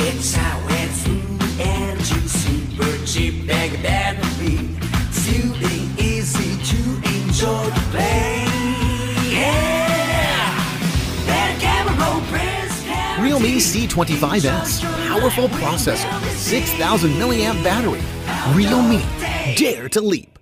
It's how it's smooth and juicy, super cheap, bag than the beat. Soothing, easy to enjoy the play. Yeah! Better camera press. Realme C25S, powerful processor, 6,000 milliamp battery. Realme, dare to leap.